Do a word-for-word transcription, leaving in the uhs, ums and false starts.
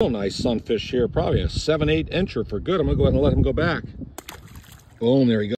Real nice sunfish here, probably a seven, eight incher for good. I'm gonna go ahead and let him go back. Boom, there you go.